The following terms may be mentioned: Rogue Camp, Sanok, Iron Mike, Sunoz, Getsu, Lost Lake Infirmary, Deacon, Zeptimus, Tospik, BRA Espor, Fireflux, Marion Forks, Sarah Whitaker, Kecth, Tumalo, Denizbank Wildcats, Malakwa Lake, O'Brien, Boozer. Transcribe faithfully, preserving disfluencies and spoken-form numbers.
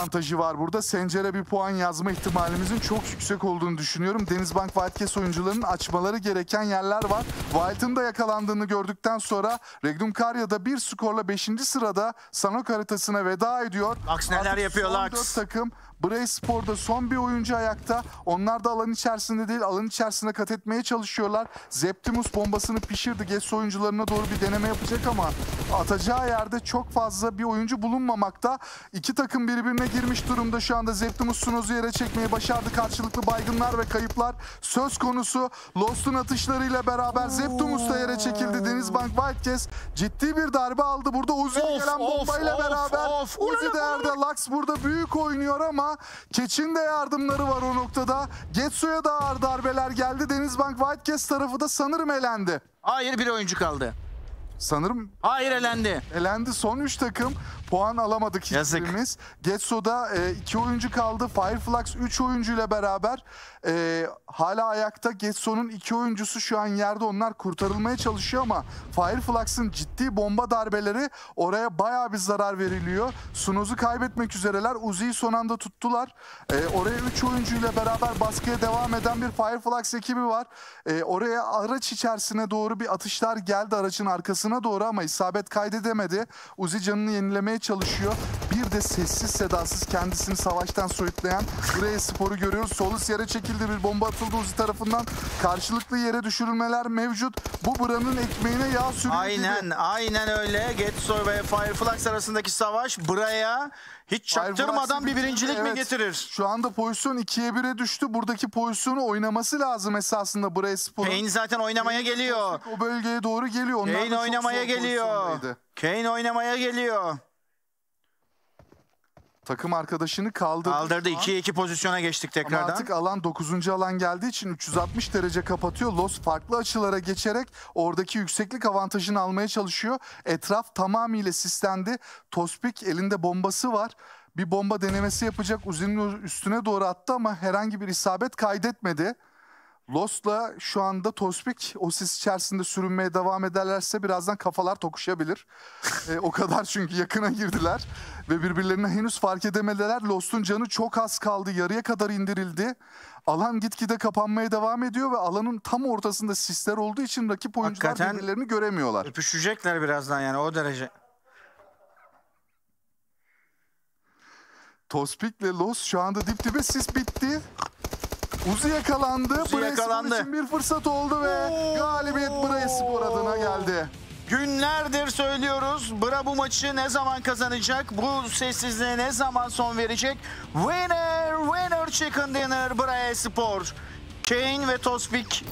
avantajı var burada. Sencer'e bir puan yazma ihtimalimizin çok yüksek olduğunu düşünüyorum. Denizbank Wildcats oyuncularının açmaları gereken yerler var. Wild'ın da yakalandığını gördükten sonra Regnum Karya'da bir skorla beşinci sırada Sanok haritasına veda ediyor. Lux neler artık yapıyor Lux? dört takım. B R A Espor'da son bir oyuncu ayakta. Onlar da alan içerisinde değil, alan içerisine kat etmeye çalışıyorlar. Zeptimus bombasını pişirdi. Getsu oyuncularına doğru bir deneme yapacak ama atacağı yerde çok fazla bir oyuncu bulunmamakta. İki takım birbirine girmiş durumda şu anda. Zeptimus Sunoz'u yere çekmeyi başardı. Karşılıklı baygınlar ve kayıplar söz konusu. Lost'un atışlarıyla beraber Zeptimus da yere çekildi. Denizbank Wildcats ciddi bir darbe aldı. Burada Uzi'ye gelen bombayla of, beraber of, Uzi değerde. Lux burada büyük oynuyor ama Keç'in de yardımları var o noktada. Getsu'ya da ağır darbeler geldi. Denizbank Wildcats tarafı da sanırım elendi. Hayır, bir oyuncu kaldı. Sanırım... Hayır, elendi. Elendi. Son üç takım puan alamadık hiçbirimiz. Getsu'da iki e, oyuncu kaldı. Fireflux üç oyuncuyla beraber e, hala ayakta. Getsu'nun iki oyuncusu şu an yerde. Onlar kurtarılmaya çalışıyor ama Fireflux'ın ciddi bomba darbeleri oraya bayağı bir zarar veriliyor. Sunoz'u kaybetmek üzereler. Uzi'yi son anda tuttular. E, oraya üç oyuncuyla beraber baskıya devam eden bir Fireflux ekibi var. E, oraya araç içerisine doğru bir atışlar geldi aracın arkasına doğru ama isabet kaydedemedi. Uzi canını yenilemeye çalışıyor. Bir de sessiz sedasız kendisini savaştan soyutlayan B R A Espor'u görüyoruz. Solus yere çekildi. Bir bomba atıldı Uzi tarafından. Karşılıklı yere düşürülmeler mevcut. Bu buranın ekmeğine yağ sürüldü. Aynen gibi. Aynen öyle. Getsu ve Fireflux arasındaki savaş B R A'ya hiç çaktırmadan bir birincilik evet, mi getirir? Şu anda pozisyon ikiye bire düştü. Buradaki pozisyonu oynaması lazım esasında B R A Espor'un. Kane zaten oynamaya Kane geliyor. O bölgeye doğru geliyor. Onlar Kane oynamaya geliyor. Kane oynamaya geliyor. Takım arkadaşını kaldırdı. Kaldırdı. ikiye iki pozisyona geçtik tekrardan. Ama artık alan dokuzuncu alan geldiği için üç yüz altmış derece kapatıyor. Los farklı açılara geçerek oradaki yükseklik avantajını almaya çalışıyor. Etraf tamamıyla sislendi. Tospik elinde bombası var. Bir bomba denemesi yapacak. Uzi'nin üstüne doğru attı ama herhangi bir isabet kaydetmedi. Lost'la şu anda Tospik o sis içerisinde sürünmeye devam ederlerse birazdan kafalar tokuşabilir. e, o kadar çünkü yakına girdiler ve birbirlerine henüz fark edemediler. Lost'un canı çok az kaldı, yarıya kadar indirildi. Alan gitgide kapanmaya devam ediyor ve alanın tam ortasında sisler olduğu için rakip oyuncular hakikaten birbirlerini göremiyorlar. Öpüşecekler birazdan yani, o derece. Tospik ile Lost şu anda dip dibe, sis bitti. Uzi yakalandı. Uzi B R A yakalandı. Espor için bir fırsat oldu ve Oo. galibiyet B R A Espor adına geldi. Günlerdir söylüyoruz, B R A bu maçı ne zaman kazanacak? Bu sessizliğe ne zaman son verecek? Winner, winner, chicken dinner B R A Espor. Kane ve Tospik.